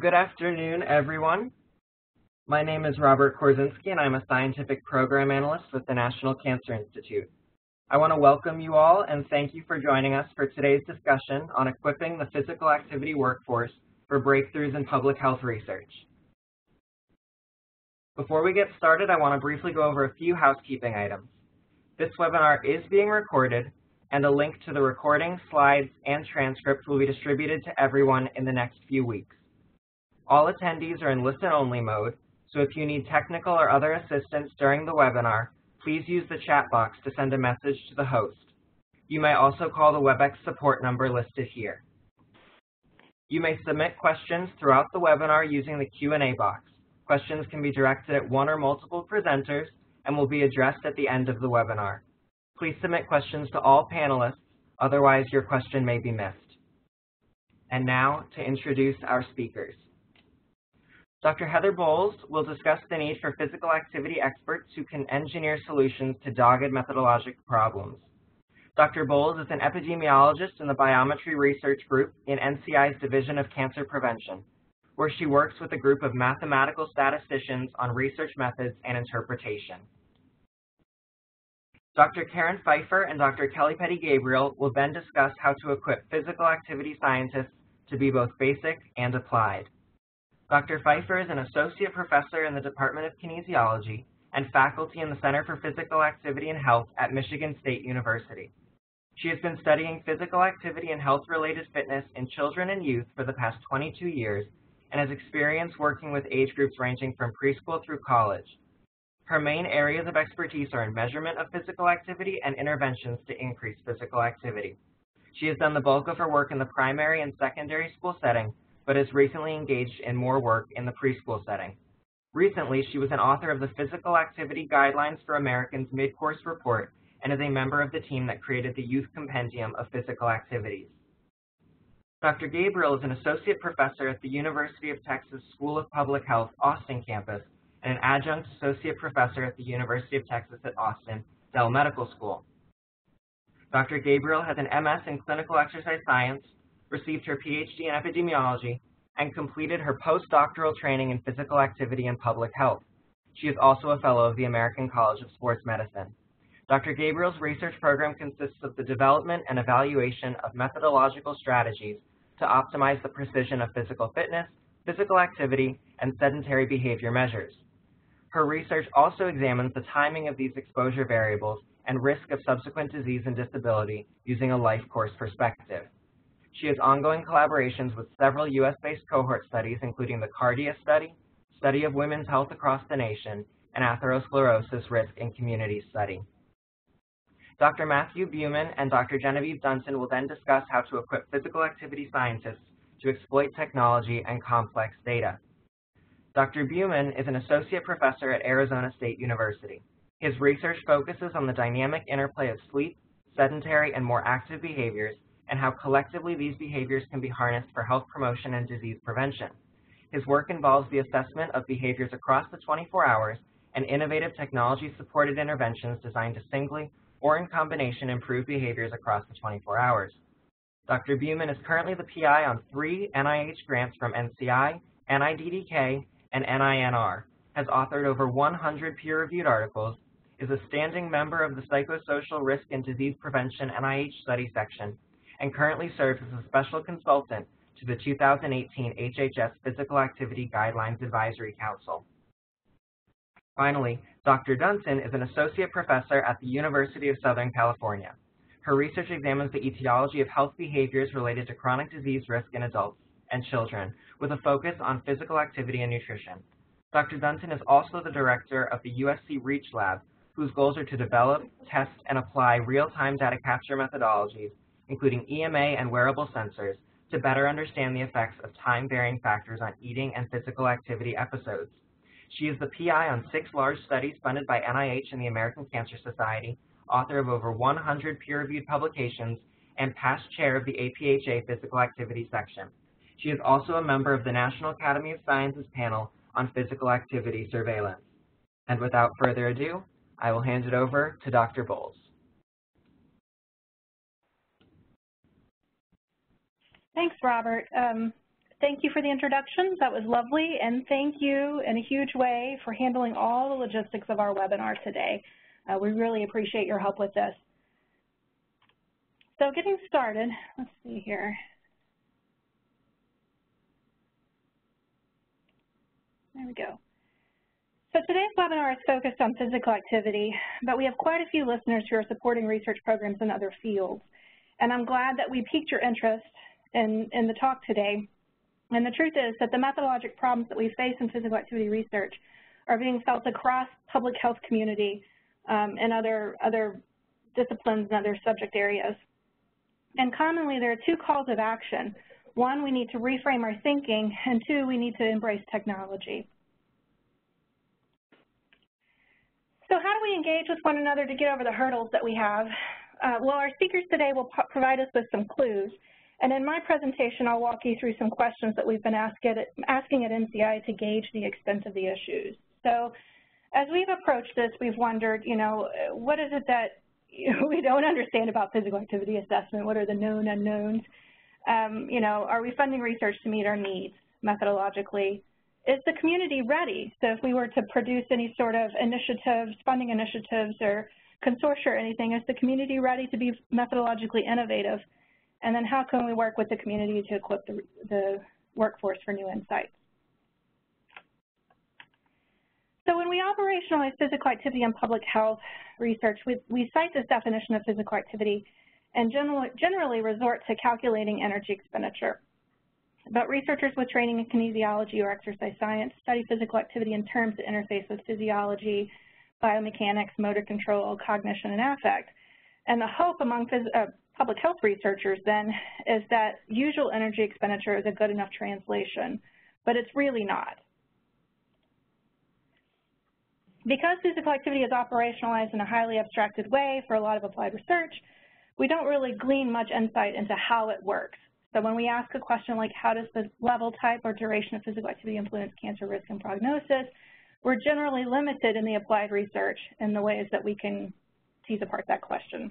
Good afternoon, everyone. My name is Robert Korzynski, and I'm a scientific program analyst with the National Cancer Institute. I want to welcome you all and thank you for joining us for today's discussion on equipping the physical activity workforce for breakthroughs in public health research. Before we get started, I want to briefly go over a few housekeeping items. This webinar is being recorded, and a link to the recording, slides, and transcript will be distributed to everyone in the next few weeks. All attendees are in listen-only mode, so if you need technical or other assistance during the webinar, please use the chat box to send a message to the host. You may also call the WebEx support number listed here. You may submit questions throughout the webinar using the Q&A box. Questions can be directed at one or multiple presenters and will be addressed at the end of the webinar. Please submit questions to all panelists, otherwise your question may be missed. And now to introduce our speakers. Dr. Heather Bowles will discuss the need for physical activity experts who can engineer solutions to dogged methodologic problems. Dr. Bowles is an epidemiologist in the Biometry Research Group in NCI's Division of Cancer Prevention, where she works with a group of mathematical statisticians on research methods and interpretation. Dr. Karen Pfeiffer and Dr. Kelly Pettee Gabriel will then discuss how to equip physical activity scientists to be both basic and applied. Dr. Pfeiffer is an associate professor in the Department of Kinesiology and faculty in the Center for Physical Activity and Health at Michigan State University. She has been studying physical activity and health-related fitness in children and youth for the past 22 years and has experience working with age groups ranging from preschool through college. Her main areas of expertise are in measurement of physical activity and interventions to increase physical activity. She has done the bulk of her work in the primary and secondary school setting, but is recently engaged in more work in the preschool setting. Recently, she was an author of the Physical Activity Guidelines for Americans Mid-Course Report and is a member of the team that created the Youth Compendium of Physical Activities. Dr. Gabriel is an associate professor at the University of Texas School of Public Health Austin campus and an adjunct associate professor at the University of Texas at Austin Dell Medical School. Dr. Gabriel has an MS in Clinical Exercise Science, received her PhD in epidemiology, and completed her postdoctoral training in physical activity and public health. She is also a fellow of the American College of Sports Medicine. Dr. Gabriel's research program consists of the development and evaluation of methodological strategies to optimize the precision of physical fitness, physical activity, and sedentary behavior measures. Her research also examines the timing of these exposure variables and risk of subsequent disease and disability using a life course perspective. She has ongoing collaborations with several U.S.-based cohort studies, including the CARDIA study, study of women's health across the nation, and atherosclerosis risk and community study. Dr. Matthew Buman and Dr. Genevieve Dunton will then discuss how to equip physical activity scientists to exploit technology and complex data. Dr. Buman is an associate professor at Arizona State University. His research focuses on the dynamic interplay of sleep, sedentary, and more active behaviors, and how collectively these behaviors can be harnessed for health promotion and disease prevention. His work involves the assessment of behaviors across the 24 hours and innovative technology-supported interventions designed to singly or in combination improve behaviors across the 24 hours. Dr. Buman is currently the PI on 3 NIH grants from NCI, NIDDK, and NINR, has authored over 100 peer-reviewed articles, is a standing member of the Psychosocial Risk and Disease Prevention NIH Study Section, and currently serves as a special consultant to the 2018 HHS Physical Activity Guidelines Advisory Council. Finally, Dr. Dunton is an associate professor at the University of Southern California. Her research examines the etiology of health behaviors related to chronic disease risk in adults and children, with a focus on physical activity and nutrition. Dr. Dunton is also the director of the USC REACH Lab, whose goals are to develop, test, and apply real-time data capture methodologies, including EMA and wearable sensors, to better understand the effects of time-varying factors on eating and physical activity episodes. She is the PI on 6 large studies funded by NIH and the American Cancer Society, author of over 100 peer-reviewed publications, and past chair of the APHA Physical Activity Section. She is also a member of the National Academy of Sciences Panel on Physical Activity Surveillance. And without further ado, I will hand it over to Dr. Bowles. Thanks, Robert. Thank you for the introduction. That was lovely. And thank you in a huge way for handling all the logistics of our webinar today. We really appreciate your help with this. So getting started, let's see here. There we go. So today's webinar is focused on physical activity, but we have quite a few listeners who are supporting research programs in other fields. And I'm glad that we piqued your interest in the talk today. And the truth is that the methodologic problems that we face in physical activity research are being felt across public health community and other disciplines and other subject areas. And commonly there are two calls of action. One, we need to reframe our thinking, and two, we need to embrace technology. So how do we engage with one another to get over the hurdles that we have? Well, our speakers today will provide us with some clues. And in my presentation, I'll walk you through some questions that we've been asking at NCI to gauge the extent of the issues. So as we've approached this, we've wondered, you know, what is it that we don't understand about physical activity assessment? What are the known unknowns? You know, are we funding research to meet our needs methodologically? Is the community ready? So if we were to produce any sort of initiatives, funding initiatives or consortia or anything, is the community ready to be methodologically innovative? And then how can we work with the community to equip the workforce for new insights? So when we operationalize physical activity in public health research, we cite this definition of physical activity and generally resort to calculating energy expenditure. But researchers with training in kinesiology or exercise science study physical activity in terms that interface with physiology, biomechanics, motor control, cognition, and affect. And the hope among public health researchers then is that usual energy expenditure is a good enough translation, but it's really not. Because physical activity is operationalized in a highly abstracted way for a lot of applied research, we don't really glean much insight into how it works. So when we ask a question like, how does the level, type, or duration of physical activity influence cancer risk and prognosis, we're generally limited in the applied research in the ways that we can tease apart that question.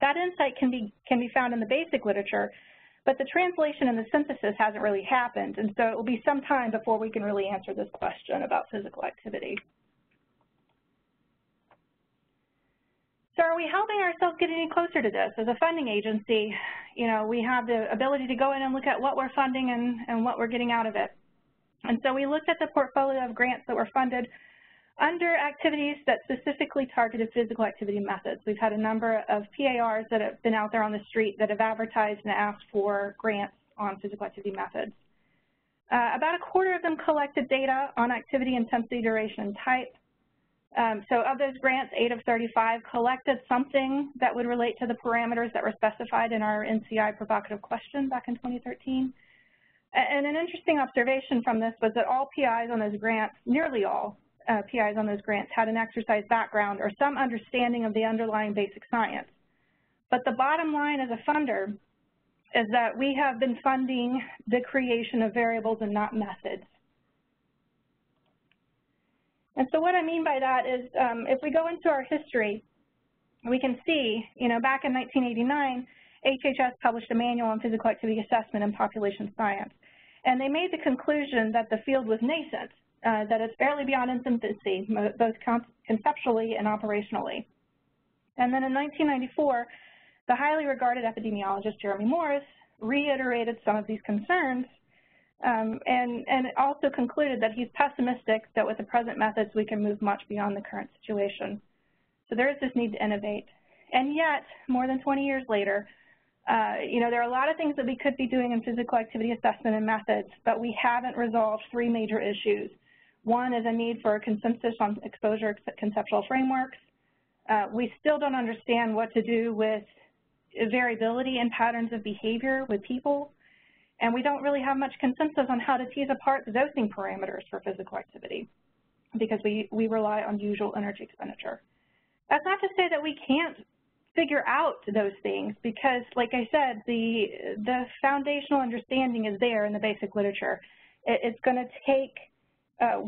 That insight can be found in the basic literature, but the translation and the synthesis hasn't really happened, and so it will be some time before we can really answer this question about physical activity. So are we helping ourselves get any closer to this? As a funding agency, you know, we have the ability to go in and look at what we're funding and what we're getting out of it. And so we looked at the portfolio of grants that were funded under activities that specifically targeted physical activity methods. We've had a number of PARs that have been out there on the street that have advertised and asked for grants on physical activity methods. About a quarter of them collected data on activity, intensity, duration, and type. So of those grants, 8 of 35 collected something that would relate to the parameters that were specified in our NCI provocative question back in 2013. And an interesting observation from this was that all PIs on those grants, nearly all PIs on those grants, had an exercise background or some understanding of the underlying basic science. But the bottom line as a funder is that we have been funding the creation of variables and not methods. And so what I mean by that is if we go into our history, we can see, you know, back in 1989, HHS published a manual on physical activity assessment in population science. And they made the conclusion that the field was nascent, that it's barely beyond its infancy, both conceptually and operationally. And then in 1994, the highly regarded epidemiologist Jeremy Morris reiterated some of these concerns and also concluded that he's pessimistic that with the present methods we can move much beyond the current situation. So there is this need to innovate. And yet, more than 20 years later, you know, there are a lot of things that we could be doing in physical activity assessment and methods, but we haven't resolved 3 major issues. One is a need for a consensus on exposure conceptual frameworks. We still don't understand what to do with variability and patterns of behavior with people. And we don't really have much consensus on how to tease apart the dosing parameters for physical activity because we rely on usual energy expenditure. That's not to say that we can't figure out those things because, like I said, the foundational understanding is there in the basic literature. It's going to take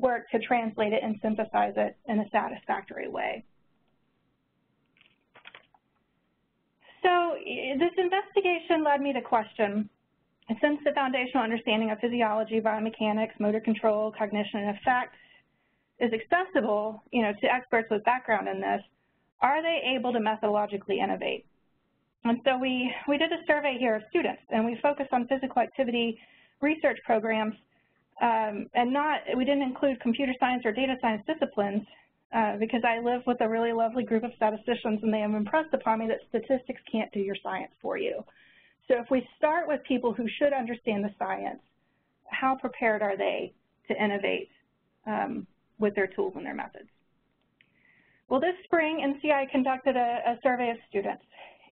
work to translate it and synthesize it in a satisfactory way. So this investigation led me to question, And since the foundational understanding of physiology, biomechanics, motor control, cognition, and effect is accessible, to experts with background in this, are they able to methodologically innovate? And so we did a survey here of students, and we focused on physical activity research programs, and we didn't include computer science or data science disciplines because I live with a really lovely group of statisticians, and they have impressed upon me that statistics can't do your science for you. So if we start with people who should understand the science, how prepared are they to innovate with their tools and their methods? Well, this spring, NCI conducted a survey of students,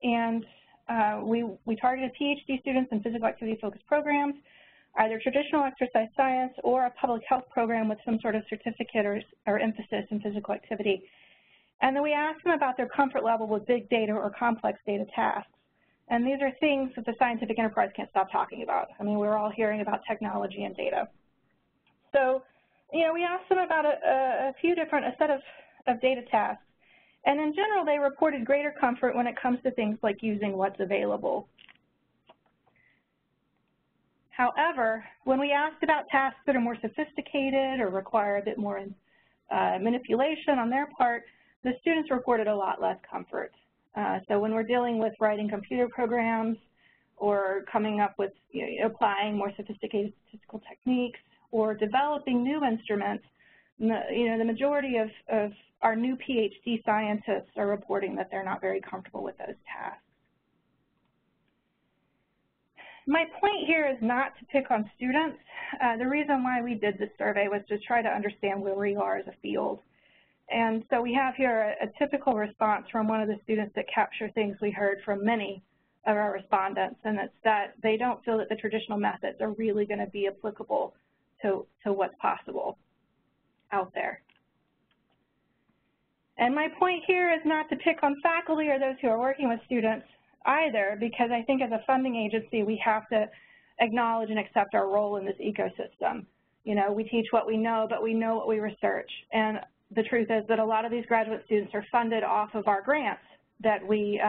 and we targeted PhD students in physical activity-focused programs, either traditional exercise science or a public health program with some sort of certificate or emphasis in physical activity. And then we asked them about their comfort level with big data or complex data tasks. And these are things that the scientific enterprise can't stop talking about. I mean, we're all hearing about technology and data. So, we asked them about a set of data tasks. And in general, they reported greater comfort when it comes to things like using what's available. However, when we asked about tasks that are more sophisticated or require a bit more manipulation on their part, the students reported a lot less comfort. So when we're dealing with writing computer programs or coming up with, applying more sophisticated statistical techniques or developing new instruments, the majority of our new PhD scientists are reporting that they're not very comfortable with those tasks. My point here is not to pick on students. The reason why we did this survey was to try to understand where we are as a field. And so we have here a typical response from one of the students that capture things we heard from many of our respondents, and it's that they don't feel that the traditional methods are really going to be applicable to what's possible out there. And my point here is not to pick on faculty or those who are working with students either, because I think as a funding agency, we have to acknowledge and accept our role in this ecosystem. We teach what we know, but we know what we research. And the truth is that a lot of these graduate students are funded off of our grants that we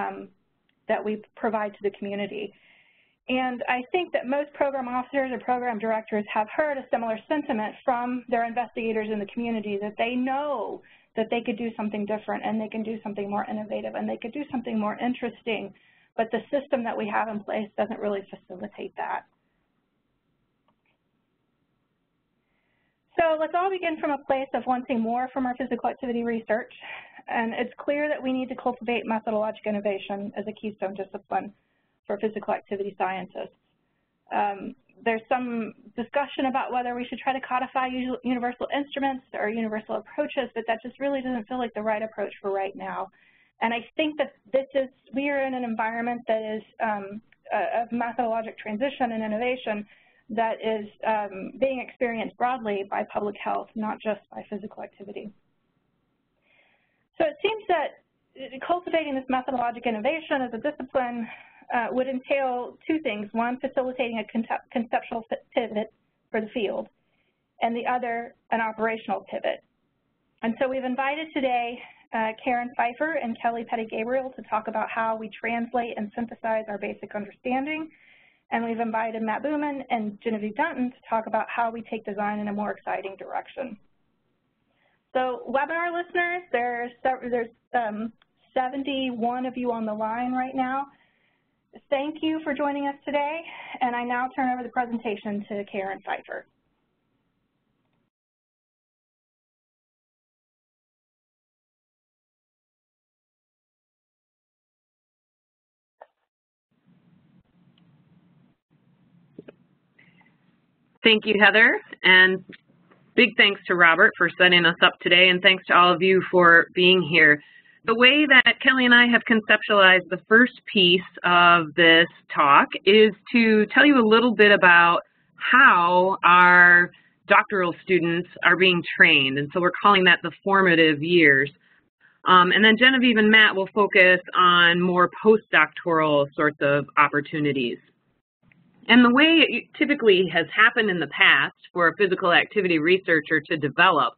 provide to the community. And I think that most program officers and program directors have heard a similar sentiment from their investigators in the community, that they know that they could do something different, and they can do something more innovative, and they could do something more interesting, but the system that we have in place doesn't really facilitate that. So let's all begin from a place of wanting more from our physical activity research, and it's clear that we need to cultivate methodological innovation as a keystone discipline for physical activity scientists. There's some discussion about whether we should try to codify universal instruments or universal approaches, but that just really doesn't feel like the right approach for right now. And I think that we are in an environment that is of methodologic transition and innovation that is being experienced broadly by public health, not just by physical activity. So it seems that cultivating this methodologic innovation as a discipline would entail two things. One, facilitating a conceptual pivot for the field, and the other, an operational pivot. And so we've invited today Karen Pfeiffer and Kelly Pettee Gabriel to talk about how we translate and synthesize our basic understanding. And we've invited Matt Buman and Genevieve Dunton to talk about how we take design in a more exciting direction. So webinar listeners, there's 71 of you on the line right now. Thank you for joining us today, and I now turn over the presentation to Karen Pfeiffer. Thank you, Heather, and big thanks to Robert for setting us up today, and thanks to all of you for being here. The way that Kelly and I have conceptualized the first piece of this talk is to tell you a little bit about how our doctoral students are being trained, and so we're calling that the formative years. And then Genevieve and Matt will focus on more postdoctoral sorts of opportunities. And the way it typically has happened in the past for a physical activity researcher to develop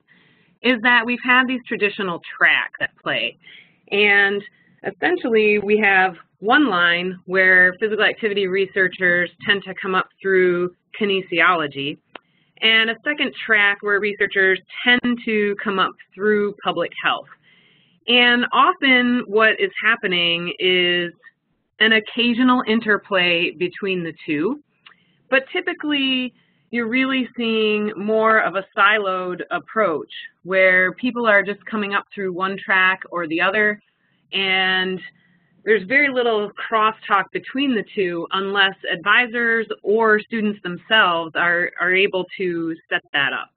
is that we've had these traditional tracks at play. And essentially, we have one line where physical activity researchers tend to come up through kinesiology, and a second track where researchers tend to come up through public health. And often what is happening is an occasional interplay between the two, but typically you're really seeing more of a siloed approach where people are just coming up through one track or the other, and there's very little crosstalk between the two unless advisors or students themselves are able to set that up.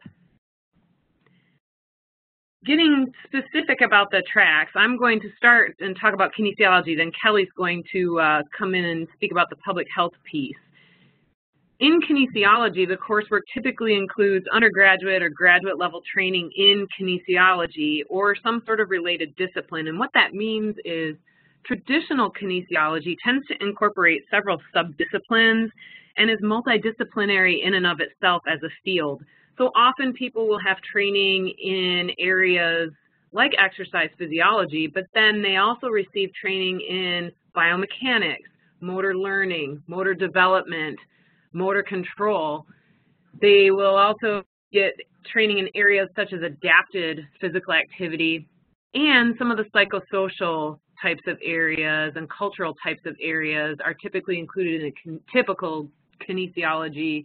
Getting specific about the tracks, I'm going to start and talk about kinesiology, then Kelly's going to come in and speak about the public health piece. In kinesiology, the coursework typically includes undergraduate or graduate level training in kinesiology or some sort of related discipline. And what that means is traditional kinesiology tends to incorporate several subdisciplines and is multidisciplinary in and of itself as a field. So often people will have training in areas like exercise physiology, but then they also receive training in biomechanics, motor learning, motor development, motor control. They will also get training in areas such as adapted physical activity and some of the psychosocial types of areas and cultural types of areas are typically included in a typical kinesiology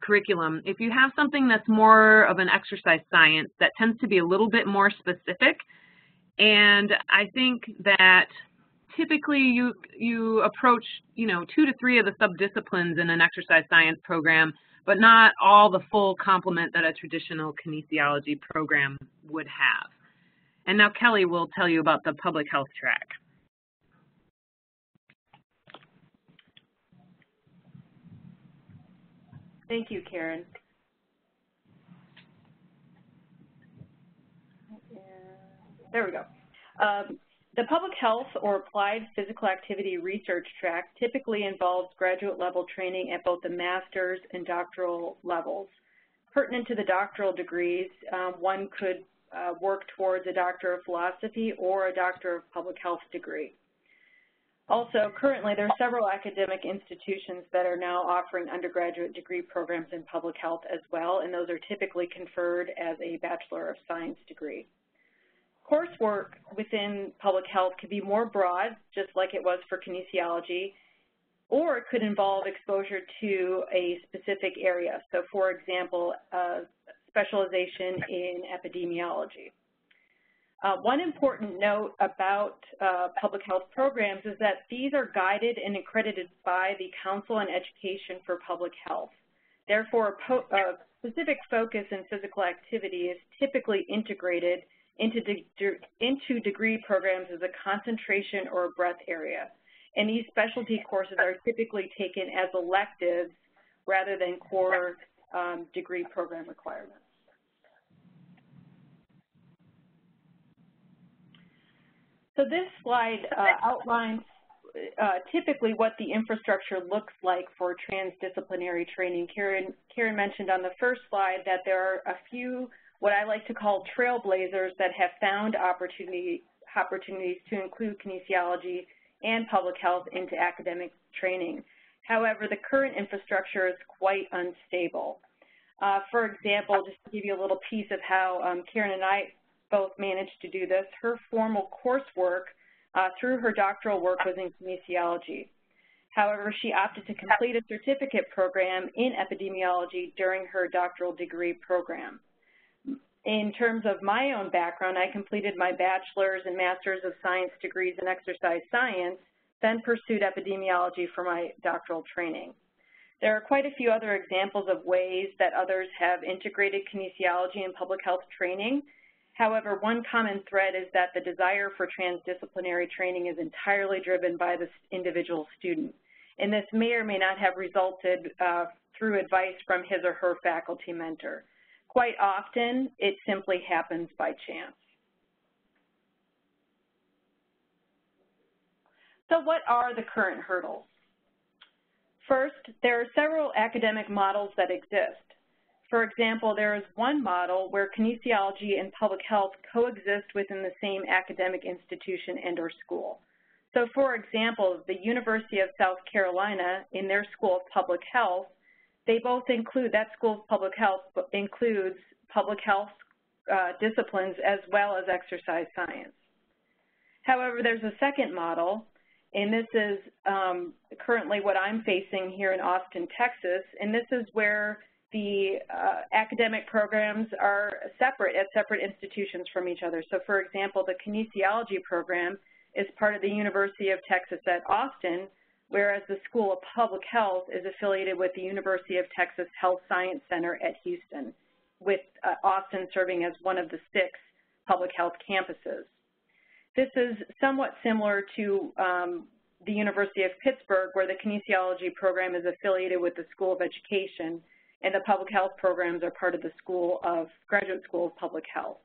curriculum. If you have something that's more of an exercise science, that tends to be a little bit more specific, and I think that typically you approach, you know, 2 to 3 of the subdisciplines in an exercise science program, but not all the full complement that a traditional kinesiology program would have. And now Kelly will tell you about the public health track. Thank you, Karen. There we go. The public health or applied physical activity research track typically involves graduate level training at both the master's and doctoral levels. Pertinent to the doctoral degrees, one could work towards a Doctor of Philosophy or a Doctor of Public Health degree. Also, currently there are several academic institutions that are now offering undergraduate degree programs in public health as well, and those are typically conferred as a Bachelor of Science degree. Coursework within public health could be more broad, just like it was for kinesiology, or it could involve exposure to a specific area. So, for example, specialization in epidemiology. One important note about public health programs is that these are guided and accredited by the Council on Education for Public Health. Therefore, a specific focus in physical activity is typically integrated into degree programs as a concentration or a breadth area. And these specialty courses are typically taken as electives rather than core degree program requirements. So this slide outlines typically what the infrastructure looks like for transdisciplinary training. Karen mentioned on the first slide that there are a few what I like to call trailblazers that have found opportunities to include kinesiology and public health into academic training. However, the current infrastructure is quite unstable. For example, just to give you a little piece of how Karen and I both managed to do this, her formal coursework through her doctoral work was in kinesiology. However, she opted to complete a certificate program in epidemiology during her doctoral degree program. In terms of my own background, I completed my bachelor's and master's of science degrees in exercise science, then pursued epidemiology for my doctoral training. There are quite a few other examples of ways that others have integrated kinesiology and public health training. However, one common thread is that the desire for transdisciplinary training is entirely driven by the individual student, and this may or may not have resulted through advice from his or her faculty mentor. Quite often, it simply happens by chance. So what are the current hurdles? First, there are several academic models that exist. For example, there is one model where kinesiology and public health coexist within the same academic institution and or school. So, for example, the University of South Carolina, in their School of Public Health, they both include, that School of Public Health includes public health disciplines as well as exercise science. However, there's a second model, and this is currently what I'm facing here in Austin, Texas, and this is where the academic programs are separate at separate institutions from each other. So, for example, the kinesiology program is part of the University of Texas at Austin, whereas the School of Public Health is affiliated with the University of Texas Health Science Center at Houston, with Austin serving as one of the 6 public health campuses. This is somewhat similar to the University of Pittsburgh, where the kinesiology program is affiliated with the School of Education, and the public health programs are part of the Graduate School of Public Health.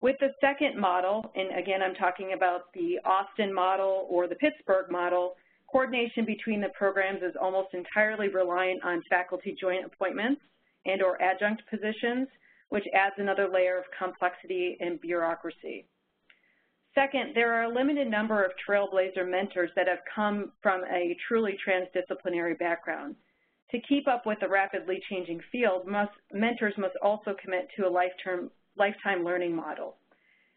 With the second model, and again, I'm talking about the Austin model or the Pittsburgh model, coordination between the programs is almost entirely reliant on faculty joint appointments and/or adjunct positions, which adds another layer of complexity and bureaucracy. Second, there are a limited number of trailblazer mentors that have come from a truly transdisciplinary background. To keep up with the rapidly changing field, mentors must also commit to a lifetime learning model.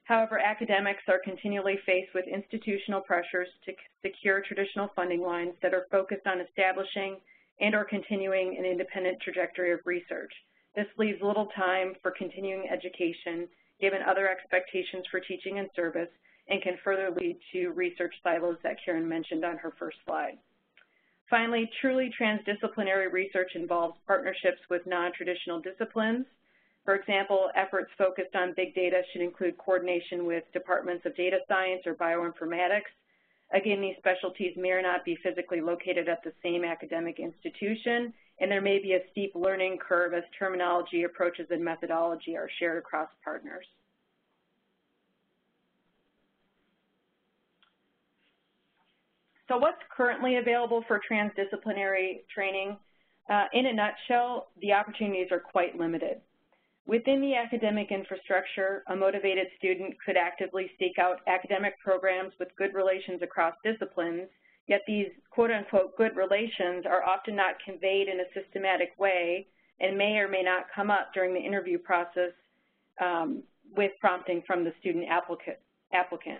However, academics are continually faced with institutional pressures to secure traditional funding lines that are focused on establishing and/or continuing an independent trajectory of research. This leaves little time for continuing education, given other expectations for teaching and service, and can further lead to research silos that Karen mentioned on her first slide. Finally, truly transdisciplinary research involves partnerships with non-traditional disciplines. For example, efforts focused on big data should include coordination with departments of data science or bioinformatics. Again, these specialties may or not be physically located at the same academic institution, and there may be a steep learning curve as terminology, approaches, and methodology are shared across partners. So what's currently available for transdisciplinary training? In a nutshell, the opportunities are quite limited. Within the academic infrastructure, a motivated student could actively seek out academic programs with good relations across disciplines, yet these quote-unquote good relations are often not conveyed in a systematic way and may or may not come up during the interview process with prompting from the student applicant.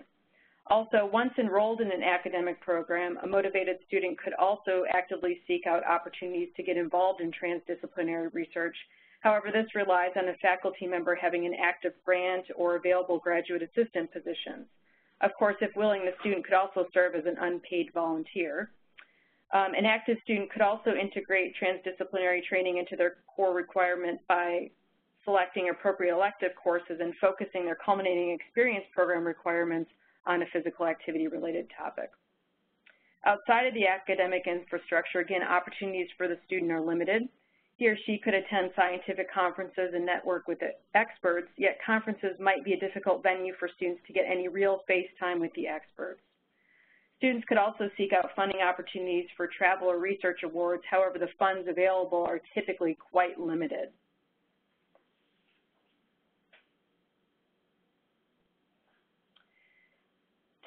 Also, once enrolled in an academic program, a motivated student could also actively seek out opportunities to get involved in transdisciplinary research. However, this relies on a faculty member having an active grant or available graduate assistant positions. Of course, if willing, the student could also serve as an unpaid volunteer. An active student could also integrate transdisciplinary training into their core requirement by selecting appropriate elective courses and focusing their culminating experience program requirements on a physical activity-related topic. Outside of the academic infrastructure, again, opportunities for the student are limited. He or she could attend scientific conferences and network with experts, yet conferences might be a difficult venue for students to get any real face time with the experts. Students could also seek out funding opportunities for travel or research awards. However, the funds available are typically quite limited.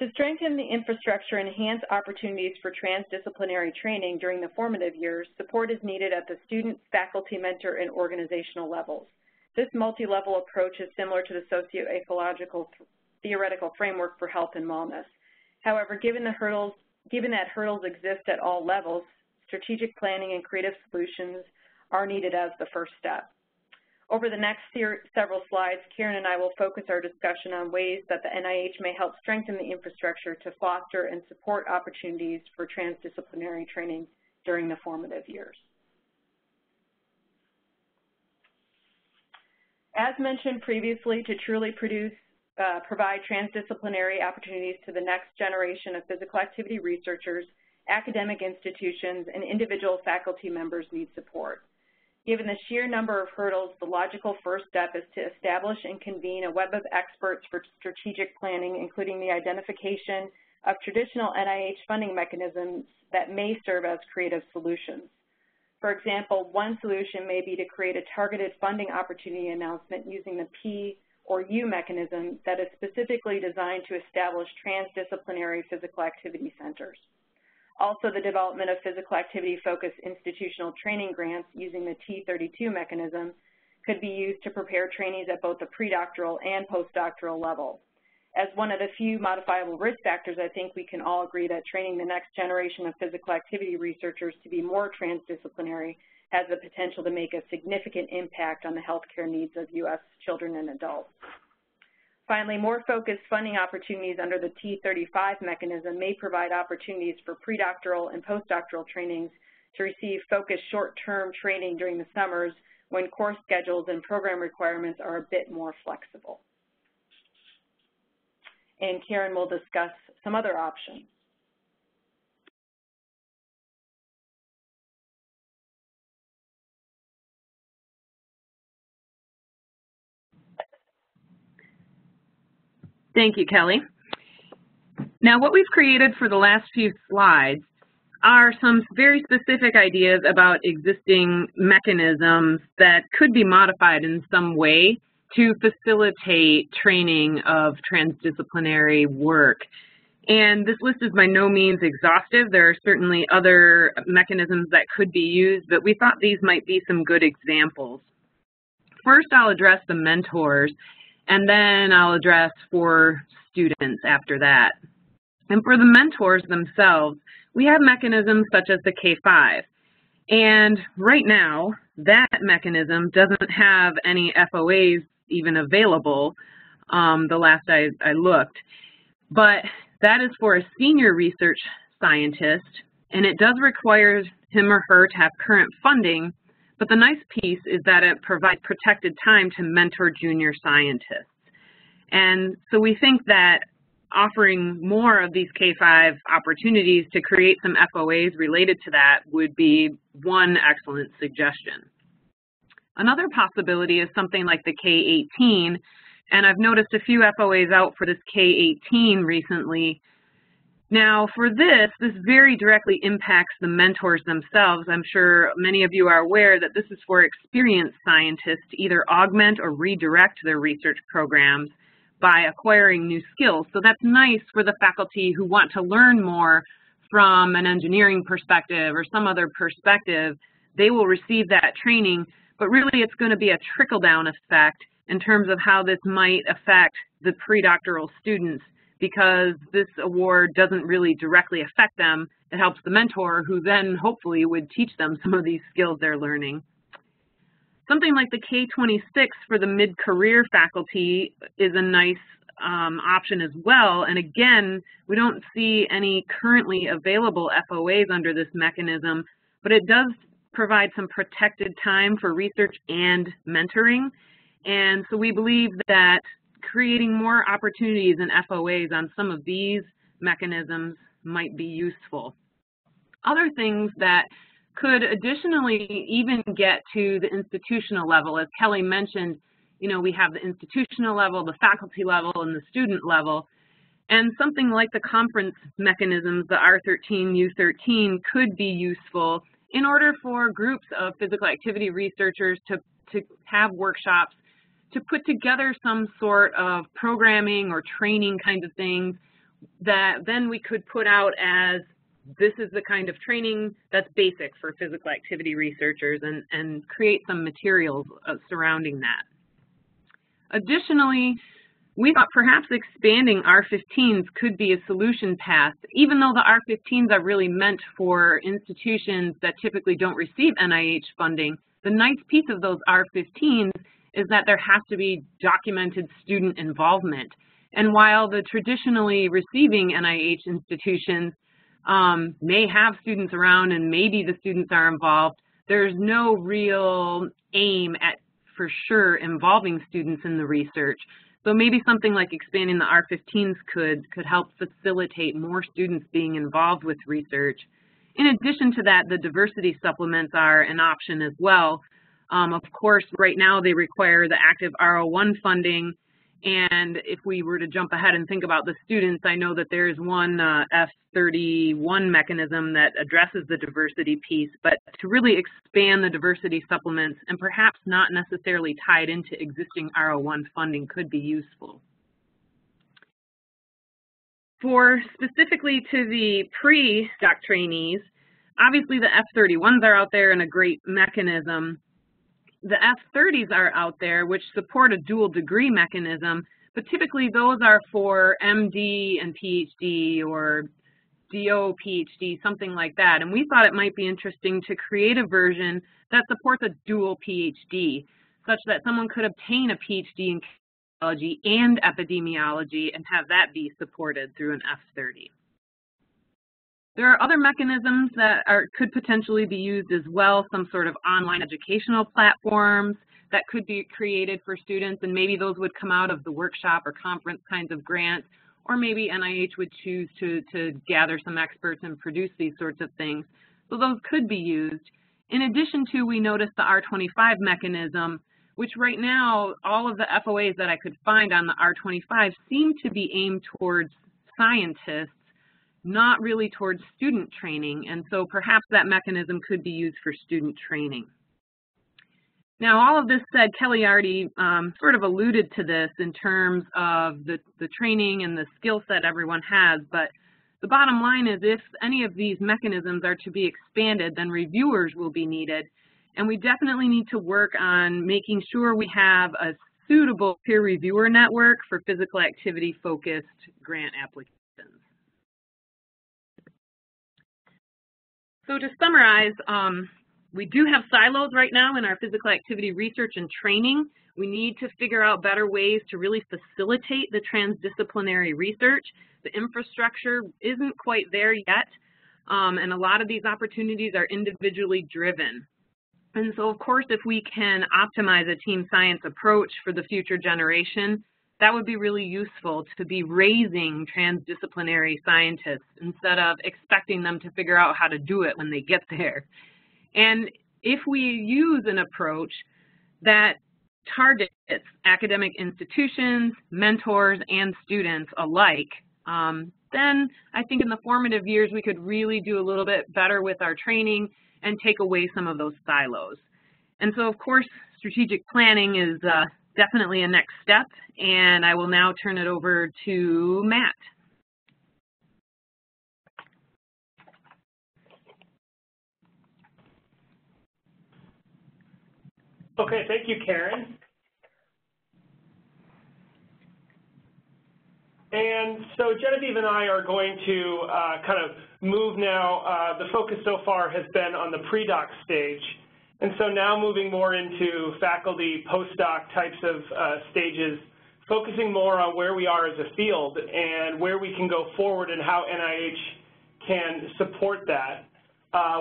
To strengthen the infrastructure and enhance opportunities for transdisciplinary training during the formative years, support is needed at the student, faculty, mentor, and organizational levels. This multi-level approach is similar to the socio-ecological theoretical framework for health and wellness. However, given that hurdles exist at all levels, strategic planning and creative solutions are needed as the first step. Over the next several slides, Karen and I will focus our discussion on ways that the NIH may help strengthen the infrastructure to foster and support opportunities for transdisciplinary training during the formative years. As mentioned previously, to truly provide transdisciplinary opportunities to the next generation of physical activity researchers, academic institutions, and individual faculty members need support. Given the sheer number of hurdles, the logical first step is to establish and convene a web of experts for strategic planning, including the identification of traditional NIH funding mechanisms that may serve as creative solutions. For example, one solution may be to create a targeted funding opportunity announcement using the P or U mechanism that is specifically designed to establish transdisciplinary physical activity centers. Also, the development of physical activity-focused institutional training grants using the T32 mechanism could be used to prepare trainees at both the predoctoral and postdoctoral level. As one of the few modifiable risk factors, I think we can all agree that training the next generation of physical activity researchers to be more transdisciplinary has the potential to make a significant impact on the healthcare needs of U.S. children and adults. Finally, more focused funding opportunities under the T35 mechanism may provide opportunities for predoctoral and postdoctoral trainings to receive focused short-term training during the summers when course schedules and program requirements are a bit more flexible. And Karen will discuss some other options. Thank you, Kelly. Now, what we've created for the last few slides are some very specific ideas about existing mechanisms that could be modified in some way to facilitate training of transdisciplinary work. And this list is by no means exhaustive. There are certainly other mechanisms that could be used, but we thought these might be some good examples. First, I'll address the mentors, and then I'll address for students after that. And for the mentors themselves, we have mechanisms such as the K5. And right now, that mechanism doesn't have any FOAs even available, the last I looked. But that is for a senior research scientist, and it does require him or her to have current funding. But the nice piece is that it provides protected time to mentor junior scientists. And so we think that offering more of these K5 opportunities to create some FOAs related to that would be one excellent suggestion. Another possibility is something like the K18, and I've noticed a few FOAs out for this K18 recently. Now, for this very directly impacts the mentors themselves. I'm sure many of you are aware that this is for experienced scientists to either augment or redirect their research programs by acquiring new skills. So that's nice for the faculty who want to learn more from an engineering perspective or some other perspective. They will receive that training, but really it's going to be a trickle-down effect in terms of how this might affect the predoctoral students, because this award doesn't really directly affect them. It helps the mentor, who then hopefully would teach them some of these skills they're learning. Something like the K26 for the mid-career faculty is a nice option as well. And again, we don't see any currently available FOAs under this mechanism, but it does provide some protected time for research and mentoring. And so we believe that creating more opportunities and FOAs on some of these mechanisms might be useful. Other things that could additionally even get to the institutional level. As Kelly mentioned, you know, we have the institutional level, the faculty level, and the student level. And something like the conference mechanisms, the R13, U13, could be useful in order for groups of physical activity researchers to have workshops, to put together some sort of programming or training kind of things that then we could put out as, this is the kind of training that's basic for physical activity researchers, and create some materials surrounding that. Additionally, we thought perhaps expanding R15s could be a solution path, even though the R15s are really meant for institutions that typically don't receive NIH funding. The nice piece of those R15s is that there has to be documented student involvement. And while the traditionally receiving NIH institutions may have students around and maybe the students are involved, there's no real aim at, for sure, involving students in the research. So maybe something like expanding the R15s could help facilitate more students being involved with research. In addition to that, the diversity supplements are an option as well. Of course, right now they require the active R01 funding, And if we were to jump ahead and think about the students, I know that there is one F31 mechanism that addresses the diversity piece, but to really expand the diversity supplements and perhaps not necessarily tied into existing R01 funding could be useful. For specifically to the pre-doc trainees, obviously the F31s are out there and a great mechanism. The F30s are out there, which support a dual degree mechanism, but typically those are for MD and PhD or DO PhD, something like that. And we thought it might be interesting to create a version that supports a dual PhD, such that someone could obtain a PhD in cardiology and epidemiology and have that be supported through an F30. There are other mechanisms that could potentially be used as well, some sort of online educational platforms that could be created for students, and maybe those would come out of the workshop or conference kinds of grants, or maybe NIH would choose to gather some experts and produce these sorts of things. So those could be used. In addition to, we noticed the R25 mechanism, which right now, all of the FOAs that I could find on the R25 seem to be aimed towards scientists, not really towards student training, and so perhaps that mechanism could be used for student training. Now, all of this said, Kelly already sort of alluded to this in terms of the training and the skill set everyone has, but the bottom line is if any of these mechanisms are to be expanded, then reviewers will be needed, and we definitely need to work on making sure we have a suitable peer reviewer network for physical activity-focused grant applications. So to summarize, we do have silos right now in our physical activity research and training. We need to figure out better ways to really facilitate the transdisciplinary research. The infrastructure isn't quite there yet, and a lot of these opportunities are individually driven. And so, of course, if we can optimize a team science approach for the future generation, that would be really useful to be raising transdisciplinary scientists instead of expecting them to figure out how to do it when they get there. And if we use an approach that targets academic institutions, mentors, and students alike, then I think in the formative years we could really do a little bit better with our training and take away some of those silos. And so, of course, strategic planning is definitely a next step, and I will now turn it over to Matt. Okay, thank you, Karen. And so Genevieve and I are going to kind of move now. The focus so far has been on the pre-doc stage. And so now moving more into faculty, postdoc types of stages, focusing more on where we are as a field and where we can go forward and how NIH can support that.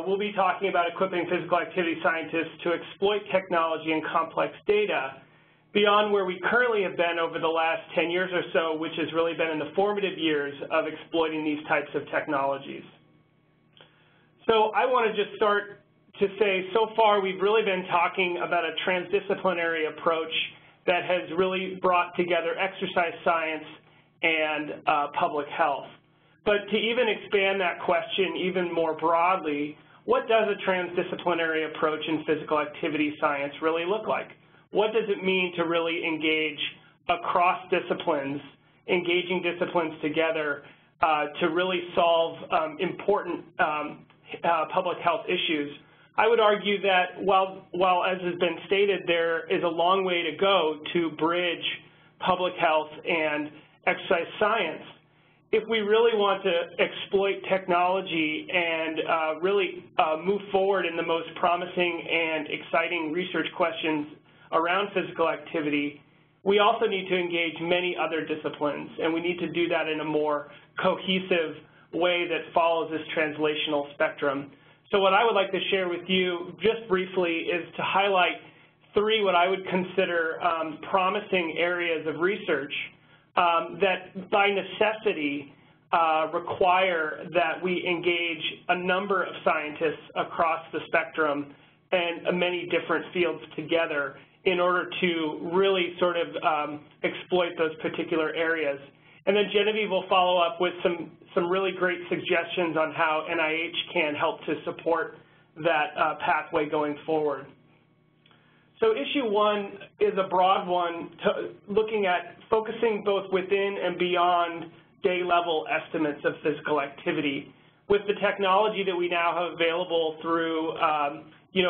We'll be talking about equipping physical activity scientists to exploit technology and complex data beyond where we currently have been over the last 10 years or so, which has really been in the formative years of exploiting these types of technologies. So I want to just start to say, so far we've really been talking about a transdisciplinary approach that has really brought together exercise science and public health. But to even expand that question even more broadly, what does a transdisciplinary approach in physical activity science really look like? What does it mean to really engage across disciplines, engaging disciplines together to really solve important public health issues? I would argue that while, as has been stated, there is a long way to go to bridge public health and exercise science, if we really want to exploit technology and really move forward in the most promising and exciting research questions around physical activity, we also need to engage many other disciplines, and we need to do that in a more cohesive way that follows this translational spectrum. So what I would like to share with you just briefly is to highlight three what I would consider promising areas of research that by necessity require that we engage a number of scientists across the spectrum and many different fields together in order to really sort of exploit those particular areas. And then Genevieve will follow up with some really great suggestions on how NIH can help to support that pathway going forward. So issue one is a broad one, looking at focusing both within and beyond day-level estimates of physical activity. With the technology that we now have available through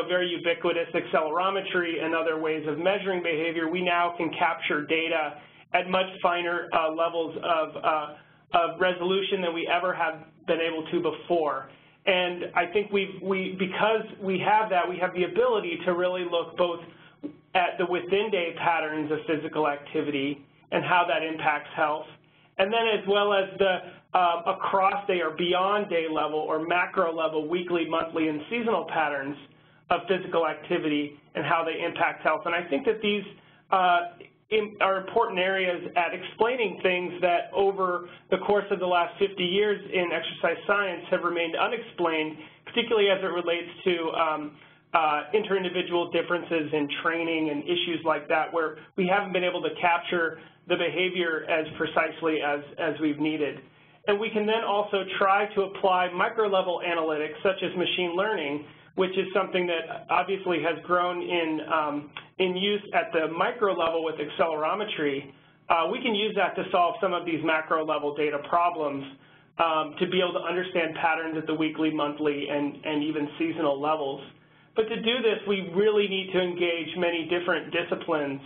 very ubiquitous accelerometry and other ways of measuring behavior, we now can capture data at much finer levels of resolution than we ever have been able to before. And I think because we have that, we have the ability to really look both at the within-day patterns of physical activity and how that impacts health, and then as well as the across day or beyond day level or macro level weekly, monthly, and seasonal patterns of physical activity and how they impact health. And I think that these are important areas at explaining things that over the course of the last 50 years in exercise science have remained unexplained, particularly as it relates to inter-individual differences in training and issues like that, where we haven't been able to capture the behavior as precisely as we've needed. And we can then also try to apply micro-level analytics, such as machine learning, which is something that obviously has grown in use at the micro level with accelerometry. We can use that to solve some of these macro-level data problems to be able to understand patterns at the weekly, monthly, and even seasonal levels. But to do this, we really need to engage many different disciplines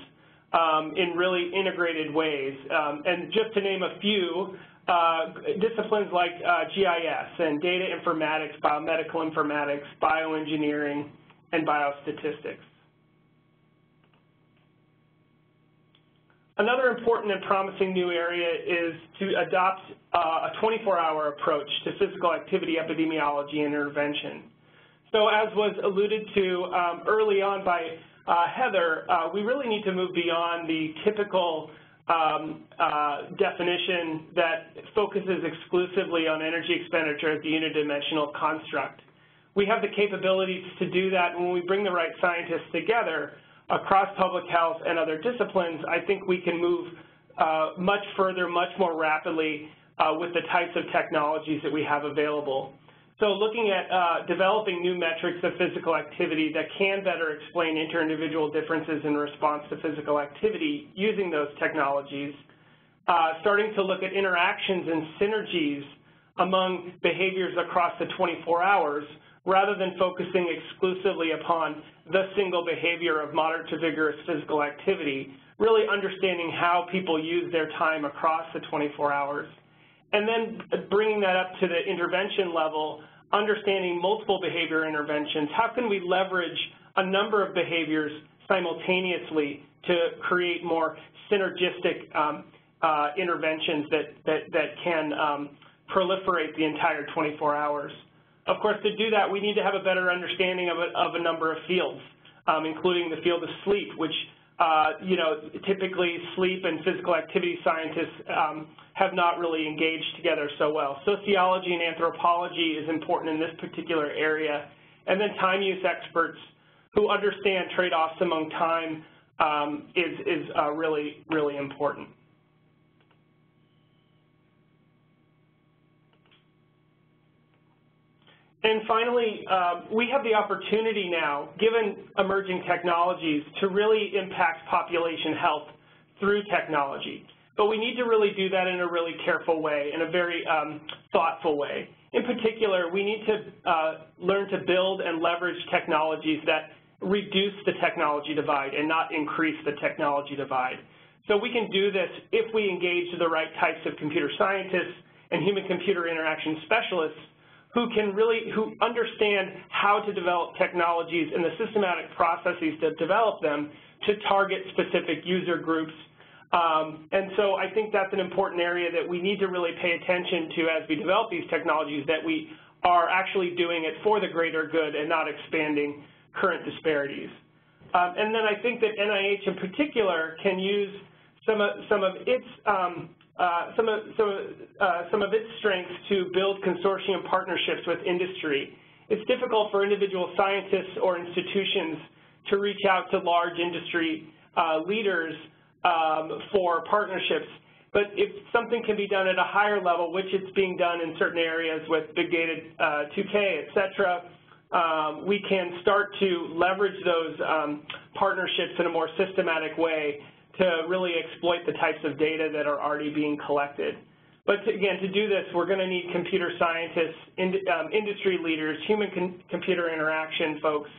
in really integrated ways. And just to name a few, disciplines like GIS and data informatics, biomedical informatics, bioengineering, and biostatistics. Another important and promising new area is to adopt a 24-hour approach to physical activity epidemiology and intervention. So as was alluded to early on by Heather, we really need to move beyond the typical definition that focuses exclusively on energy expenditure as the unidimensional construct. We have the capabilities to do that when we bring the right scientists together across public health and other disciplines. I think we can move much further, much more rapidly with the types of technologies that we have available. So looking at developing new metrics of physical activity that can better explain inter-individual differences in response to physical activity using those technologies, starting to look at interactions and synergies among behaviors across the 24 hours rather than focusing exclusively upon the single behavior of moderate to vigorous physical activity, really understanding how people use their time across the 24 hours. And then bringing that up to the intervention level, understanding multiple behavior interventions. How can we leverage a number of behaviors simultaneously to create more synergistic interventions that can proliferate the entire 24 hours? Of course, to do that, we need to have a better understanding of a number of fields, including the field of sleep, which typically sleep and physical activity scientists have not really engaged together so well. Sociology and anthropology is important in this particular area. And then time use experts who understand trade-offs among time is really, really important. And finally, we have the opportunity now, given emerging technologies, to really impact population health through technology. But we need to really do that in a really careful way, in a very thoughtful way. In particular, we need to learn to build and leverage technologies that reduce the technology divide and not increase the technology divide. So we can do this if we engage the right types of computer scientists and human-computer interaction specialists who understand how to develop technologies and the systematic processes to develop them to target specific user groups. And so I think that's an important area that we need to really pay attention to as we develop these technologies, that we are actually doing it for the greater good and not expanding current disparities. And then I think that NIH in particular can use some of its strengths to build consortium partnerships with industry. It's difficult for individual scientists or institutions to reach out to large industry leaders for partnerships. But if something can be done at a higher level, which it's being done in certain areas with big data, 2K, et cetera, we can start to leverage those partnerships in a more systematic way to really exploit the types of data that are already being collected. But again, to do this, we're going to need computer scientists, industry leaders, human-computer interaction folks,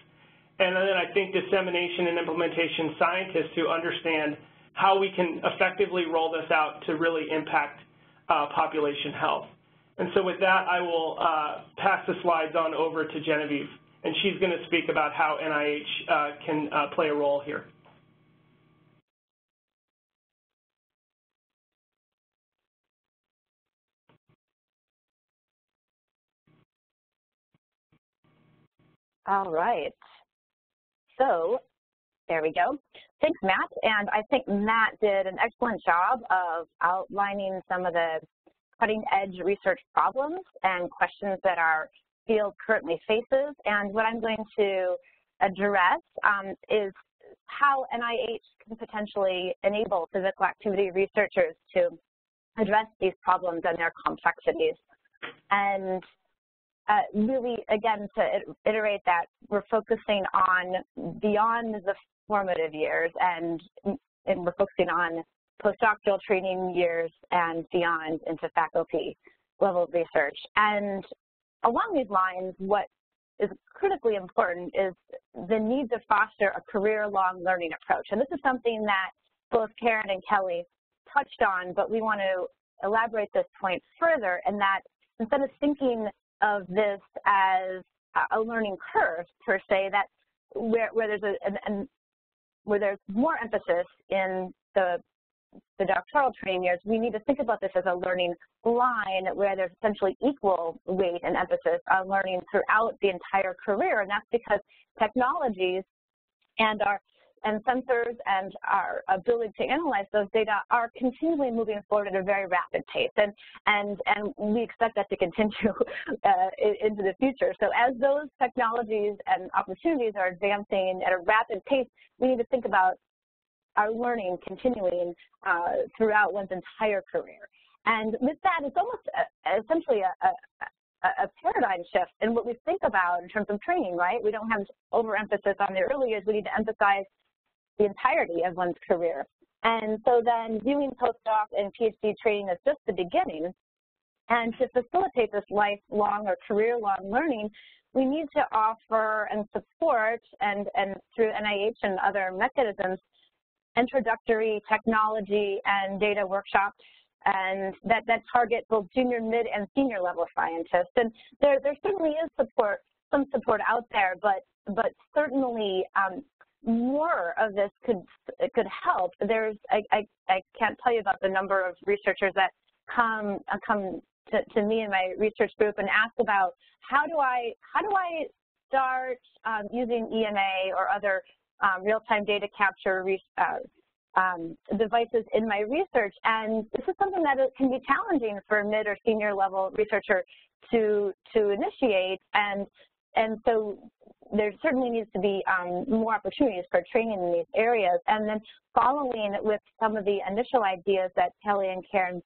and then I think dissemination and implementation scientists who understand how we can effectively roll this out to really impact population health. And so with that, I will pass the slides on over to Genevieve, and she's going to speak about how NIH can play a role here. All right. So there we go. Thanks, Matt. And I think Matt did an excellent job of outlining some of the cutting-edge research problems and questions that our field currently faces. And what I'm going to address is how NIH can potentially enable physical activity researchers to address these problems and their complexities. And really, again, to iterate that we're focusing on beyond the formative years, and we're focusing on postdoctoral training years and beyond into faculty level research. And along these lines, what is critically important is the need to foster a career-long learning approach. And this is something that both Karen and Kelly touched on, but we want to elaborate this point further, and that instead of thinking of this as a learning curve per se, that where there's more emphasis in the doctoral training years, we need to think about this as a learning line where there's essentially equal weight and emphasis on learning throughout the entire career. And that's because technologies and sensors and our ability to analyze those data are continually moving forward at a very rapid pace, and we expect that to continue into the future. So as those technologies and opportunities are advancing at a rapid pace, we need to think about our learning continuing throughout one's entire career. And with that, it's almost essentially a paradigm shift in what we think about in terms of training, right? We don't have this overemphasis on the early years. We need to emphasize the entirety of one's career. And so then viewing postdoc and PhD training is just the beginning. And to facilitate this lifelong or career-long learning, we need to offer and support, and through NIH and other mechanisms, introductory technology and data workshops and that target both junior, mid, and senior level scientists. And there certainly is support, some support out there, but certainly more of this could help. There's I can't tell you about the number of researchers that come to me and my research group and ask about how do I start using EMA or other real-time data capture devices in my research. And this is something that can be challenging for a mid or senior level researcher to initiate. And so there certainly needs to be more opportunities for training in these areas. And then following with some of the initial ideas that Kelly and Karen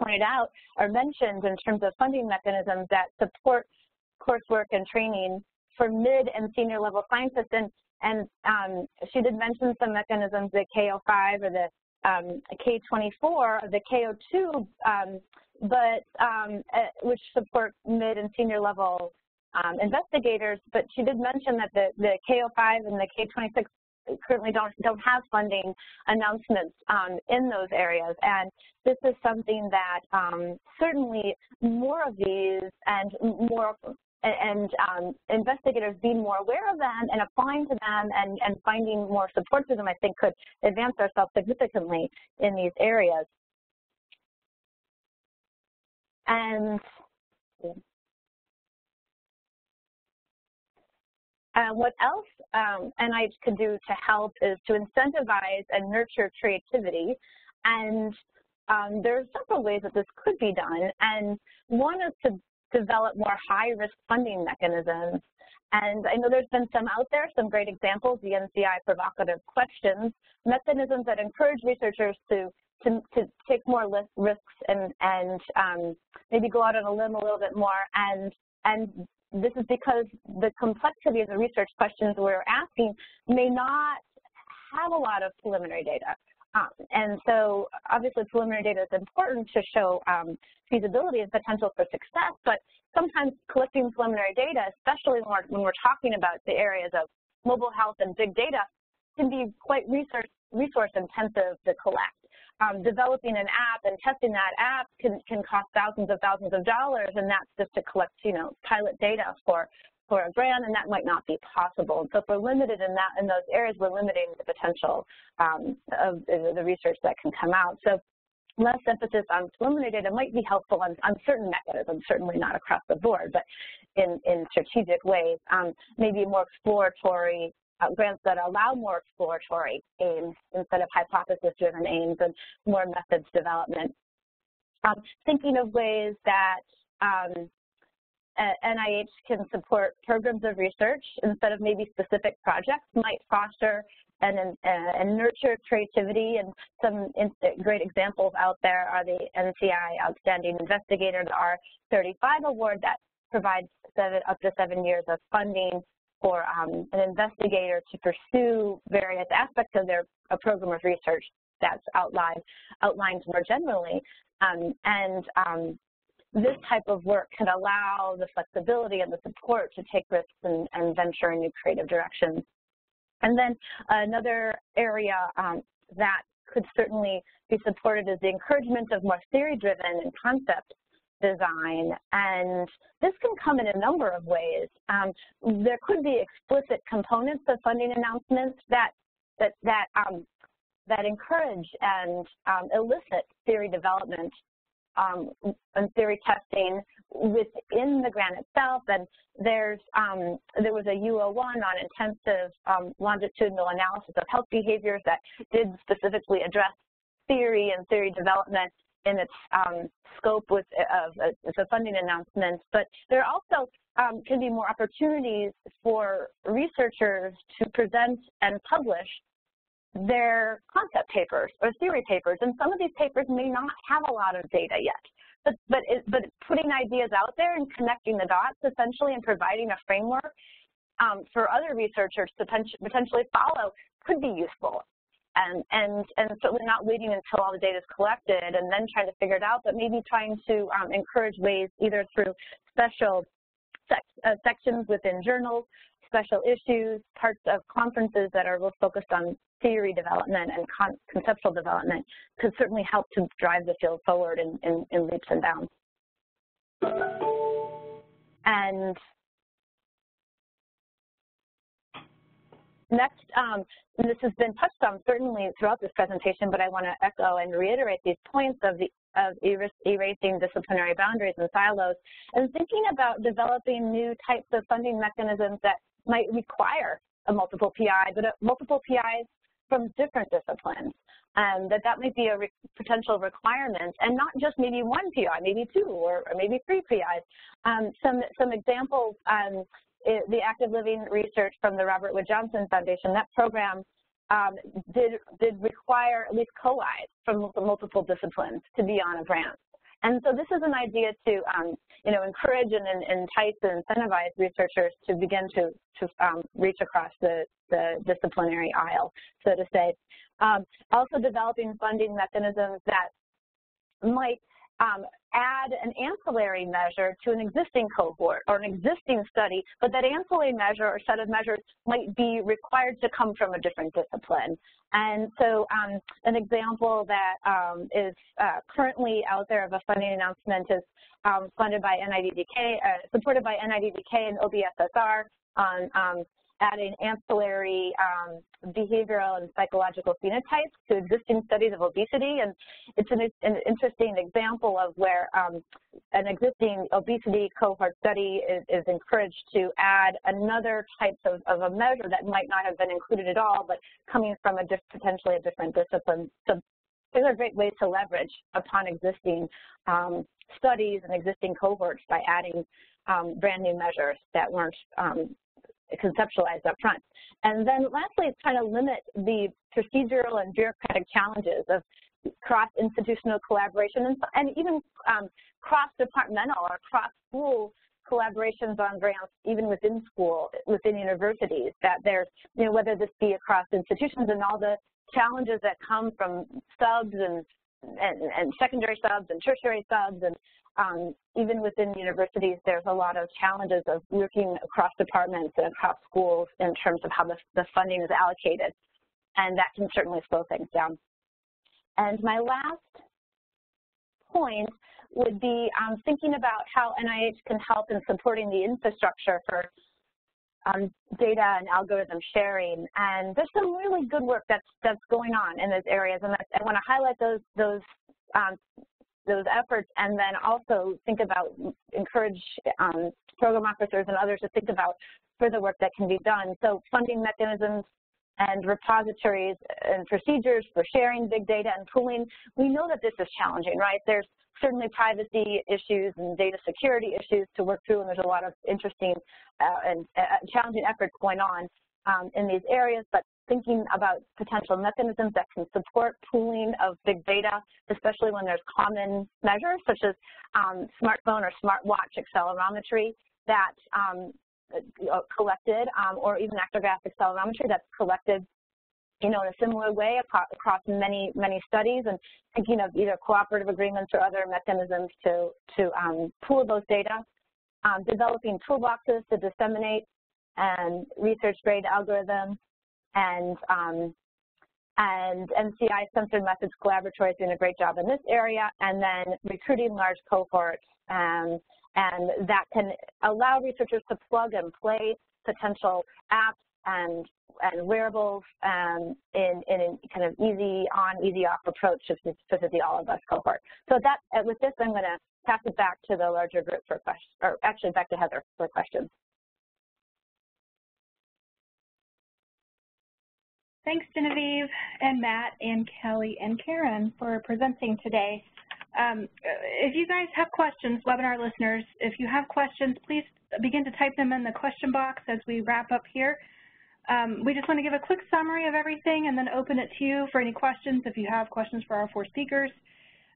pointed out or mentioned in terms of funding mechanisms that support coursework and training for mid and senior level scientists. And she did mention some mechanisms, the KO5 or the K24 or the KO2, which support mid and senior level investigators. But she did mention that the KO5 and the K26 currently don't have funding announcements in those areas. And this is something that certainly more of these and more investigators being more aware of them and applying to them and finding more support for them, I think, could advance ourselves significantly in these areas. And what else NIH could do to help is to incentivize and nurture creativity. And there are several ways that this could be done. And one is to develop more high-risk funding mechanisms And I know there's been some out there, some great examples, the NCI provocative questions, mechanisms that encourage researchers to take more risks and maybe go out on a limb a little bit more. And this is because the complexity of the research questions we're asking may not have a lot of preliminary data. And so obviously preliminary data is important to show feasibility and potential for success, but sometimes collecting preliminary data, especially when we're talking about the areas of mobile health and big data, can be quite resource intensive to collect. Developing an app and testing that app can cost thousands of dollars, and that's just to collect, you know, pilot data for a brand, and that might not be possible. And so if we're limited in those areas, we're limiting the potential of the research that can come out. So less emphasis on preliminary data might be helpful on certain mechanisms, certainly not across the board, but in strategic ways. Maybe more exploratory grants that allow more exploratory aims instead of hypothesis-driven aims, and more methods development. Thinking of ways that NIH can support programs of research instead of maybe specific projects might foster and nurture creativity. And some great examples out there are the NCI Outstanding Investigator, the R35 award that provides up to 7 years of funding for an investigator to pursue various aspects of a program of research that's outlined more generally. This type of work can allow the flexibility and the support to take risks and venture in new creative directions. And then another area that could certainly be supported is the encouragement of more theory-driven and concept design. And this can come in a number of ways. There could be explicit components of funding announcements that encourage and elicit theory development and theory testing within the grant itself. And there was a UO1 on intensive longitudinal analysis of health behaviors that did specifically address theory and theory development in its scope of the funding announcements. But there also can be more opportunities for researchers to present and publish their concept papers or theory papers, and some of these papers may not have a lot of data yet. But putting ideas out there and connecting the dots, essentially, and providing a framework for other researchers to potentially follow could be useful. And certainly not waiting until all the data is collected and then trying to figure it out, but maybe trying to encourage ways either through special sections within journals, special issues, parts of conferences that are focused on theory development and conceptual development could certainly help to drive the field forward in leaps and bounds. And next, this has been touched on certainly throughout this presentation, but I want to echo and reiterate these points of erasing disciplinary boundaries and silos and thinking about developing new types of funding mechanisms that might require a multiple PI, but multiple PIs from different disciplines, and that might be a potential requirement, and not just maybe one PI, maybe two or maybe three PIs. Some examples, the active living research from the Robert Wood Johnson Foundation, that program did require at least co-eyes from multiple disciplines to be on a grant. And so this is an idea to, you know, encourage and entice and incentivize researchers to begin to reach across the disciplinary aisle, so to say. Also developing funding mechanisms that might add an ancillary measure to an existing cohort or an existing study, but that ancillary measure or set of measures might be required to come from a different discipline. And so an example that is currently out there of a funding announcement is funded by NIDDK, supported by NIDDK and OBSSR on adding ancillary behavioral and psychological phenotypes to existing studies of obesity. And it's an interesting example of where an existing obesity cohort study is encouraged to add another type of a measure that might not have been included at all, but coming from potentially a different discipline. So these are great ways to leverage upon existing studies and existing cohorts by adding brand new measures that weren't conceptualized up front. And then lastly, it's trying to limit the procedural and bureaucratic challenges of cross-institutional collaboration and even cross-departmental or cross-school collaborations on grants, even within school, within universities, that there's, you know, whether this be across institutions and all the challenges that come from subs and secondary subs and tertiary subs, and even within universities, there's a lot of challenges of working across departments and across schools in terms of how the funding is allocated, and that can certainly slow things down. And my last point would be thinking about how NIH can help in supporting the infrastructure for data and algorithm sharing. And there's some really good work that's going on in those areas, and I want to highlight those efforts, and then also think about, encourage program officers and others to think about further work that can be done. So funding mechanisms and repositories and procedures for sharing big data and pooling. We know that this is challenging, right? There's certainly privacy issues and data security issues to work through, and there's a lot of interesting and challenging efforts going on in these areas, but thinking about potential mechanisms that can support pooling of big data, especially when there's common measures such as smartphone or smartwatch accelerometry that collected, or even actigraph accelerometry that's collected, you know, in a similar way across many studies, and thinking of either cooperative agreements or other mechanisms to pool those data, developing toolboxes to disseminate and research-grade algorithms, and NCI-censored methods collaboratory is doing a great job in this area, and then recruiting large cohorts, and that can allow researchers to plug and play potential apps and wearables in a kind of easy on, easy off approach to the all of us cohort. So that, with this, I'm going to pass it back to the larger group for questions, or actually back to Heather for questions. Thanks, Genevieve and Matt and Kelly and Karen for presenting today. If you guys have questions, webinar listeners, if you have questions, please begin to type them in the question box as we wrap up here. We just want to give a quick summary of everything and then open it to you for any questions if you have questions for our four speakers.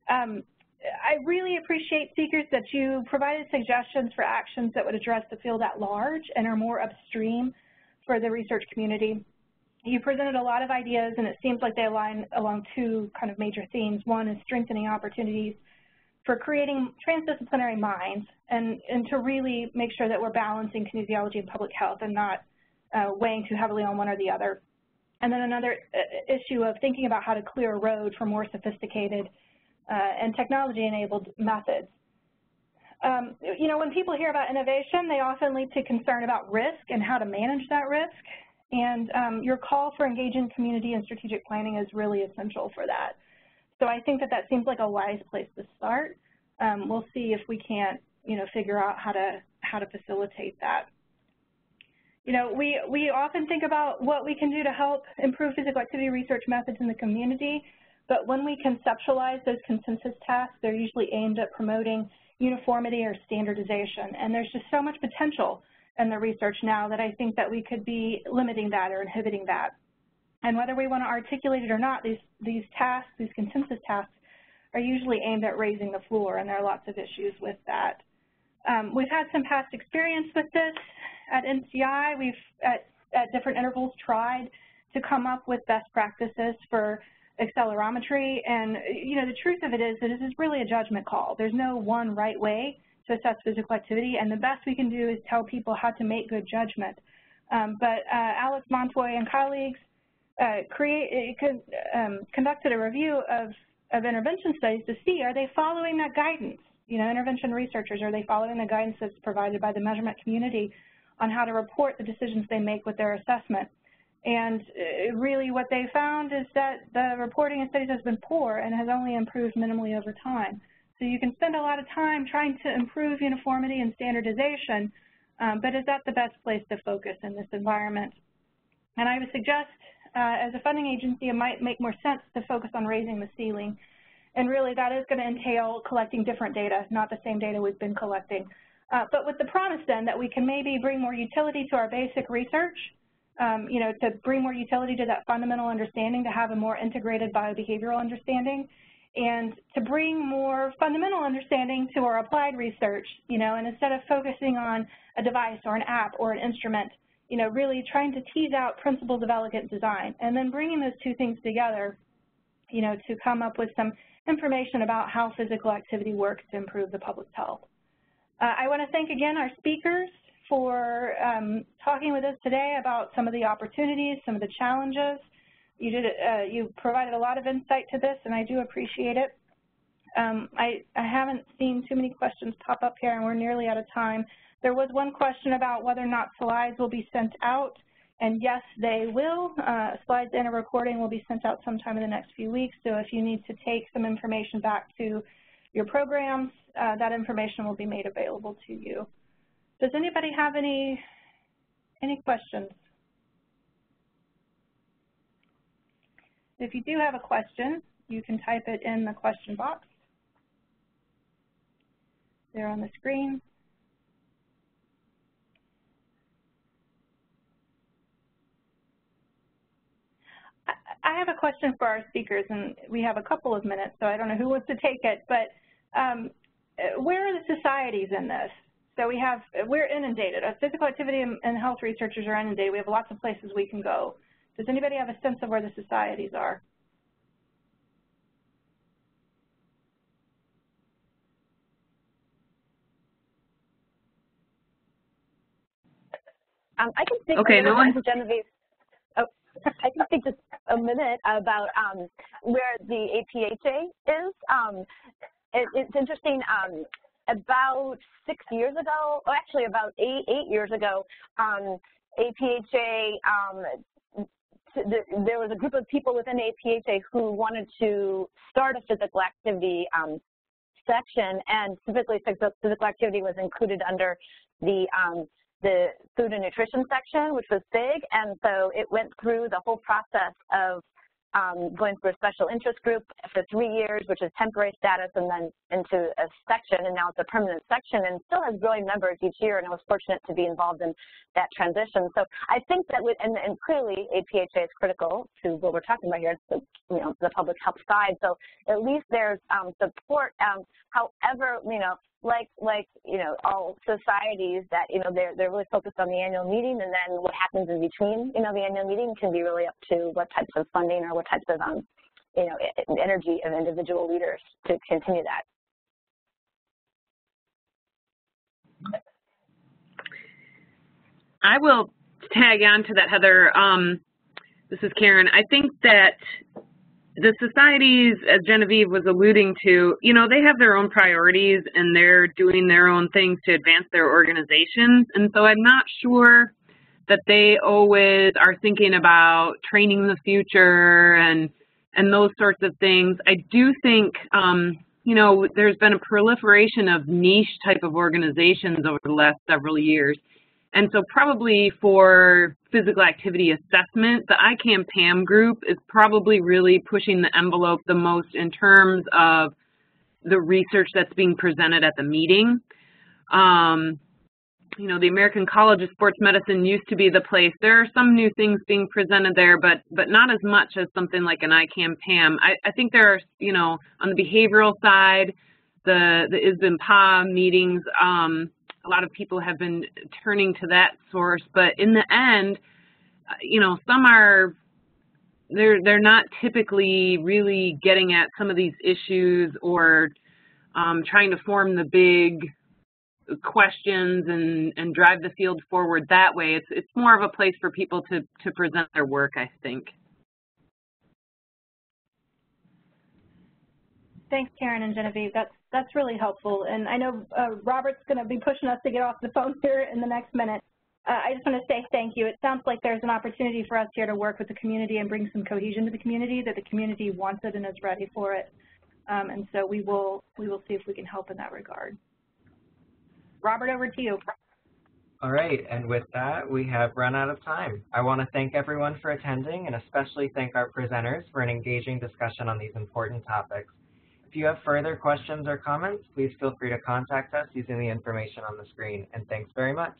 I really appreciate, speakers, that you provided suggestions for actions that would address the field at large and are more upstream for the research community. You presented a lot of ideas, and it seems like they align along two kind of major themes. One is strengthening opportunities for creating transdisciplinary minds and to really make sure that we're balancing kinesiology and public health and not weighing too heavily on one or the other. And then another issue of thinking about how to clear a road for more sophisticated and technology-enabled methods. You know, when people hear about innovation, they often lead to concern about risk and how to manage that risk. And your call for engaging community and strategic planning is really essential for that. So I think that seems like a wise place to start. We'll see if we can't, you know, figure out how to facilitate that. You know, we often think about what we can do to help improve physical activity research methods in the community, but when we conceptualize those consensus tasks, they're usually aimed at promoting uniformity or standardization. And there's just so much potential and the research now that I think that we could be limiting that or inhibiting that. And whether we want to articulate it or not, these tasks, these consensus tasks, are usually aimed at raising the floor, and there are lots of issues with that. We've had some past experience with this at NCI. We've, at different intervals, tried to come up with best practices for accelerometry, and, you know, the truth of it is that this is really a judgment call. There's no one right way to assess physical activity, and the best we can do is tell people how to make good judgment. But Alex Montoy and colleagues conducted a review of intervention studies to see, are they following that guidance? You know, intervention researchers, are they following the guidance that's provided by the measurement community on how to report the decisions they make with their assessment? And really what they found is that the reporting of studies has been poor and has only improved minimally over time. So you can spend a lot of time trying to improve uniformity and standardization, but is that the best place to focus in this environment? And I would suggest, as a funding agency, it might make more sense to focus on raising the ceiling. And really that is going to entail collecting different data, not the same data we've been collecting, but with the promise then that we can maybe bring more utility to our basic research, you know, to bring more utility to that fundamental understanding, to have a more integrated biobehavioral understanding, and to bring more fundamental understanding to our applied research, you know, and instead of focusing on a device or an app or an instrument, you know, really trying to tease out principles of elegant design, and then bringing those two things together, you know, to come up with some information about how physical activity works to improve the public's health. I want to thank again our speakers for talking with us today about some of the opportunities, some of the challenges. You did, you provided a lot of insight to this, and I do appreciate it. I haven't seen too many questions pop up here, and we're nearly out of time. There was one question about whether or not slides will be sent out, and yes, they will. Slides and a recording will be sent out sometime in the next few weeks, so if you need to take some information back to your programs, that information will be made available to you. Does anybody have any questions? If you do have a question, you can type it in the question box there on the screen. I have a question for our speakers, and we have a couple of minutes, so I don't know who wants to take it, but where are the societies in this? So we're inundated. Our physical activity and health researchers are inundated. We have lots of places we can go. Does anybody have a sense of where the societies are? I can speak to Genevieve. Oh, I can speak just a minute about where the APHA is. It's interesting. About 6 years ago, or actually about eight years ago, APHA. There was a group of people within APHA who wanted to start a physical activity section, and specifically physical activity was included under the food and nutrition section, which was big, and so it went through the whole process of going through a special interest group for 3 years, which is temporary status, and then into a section, and now it's a permanent section, and still has growing numbers each year, and I was fortunate to be involved in that transition. So I think that, and clearly APHA is critical to what we're talking about here, it's the, you know, the public health side, so at least there's support, however, you know, like you know, all societies that, you know, they're really focused on the annual meeting, and then what happens in between, you know, the annual meeting can be really up to what types of funding or what types of, you know, energy of individual leaders to continue that. I will tag on to that, Heather. This is Karen. I think that the societies, as Genevieve was alluding to, you know, they have their own priorities and they're doing their own things to advance their organizations. And so I'm not sure that they always are thinking about training the future and those sorts of things. I do think, you know, there's been a proliferation of niche type of organizations over the last several years. And so probably for physical activity assessment, the ICAM-PAM group is probably really pushing the envelope the most in terms of the research that's being presented at the meeting. You know, the American College of Sports Medicine used to be the place. There are some new things being presented there, but not as much as something like an ICAM-PAM. I think there are, you know, on the behavioral side, the ISBN-PA meetings, a lot of people have been turning to that source, but in the end, you know, some are, they're not typically really getting at some of these issues or trying to form the big questions and drive the field forward that way. It's more of a place for people to present their work, I think. Thanks, Karen and Genevieve. That's really helpful, and I know Robert's going to be pushing us to get off the phone here in the next minute. I just want to say thank you. It sounds like there's an opportunity for us here to work with the community and bring some cohesion to the community, that the community wants it and is ready for it, and so we will see if we can help in that regard. Robert, over to you. All right, and with that, we have run out of time. I want to thank everyone for attending, and especially thank our presenters for an engaging discussion on these important topics. If you have further questions or comments, please feel free to contact us using the information on the screen. And thanks very much.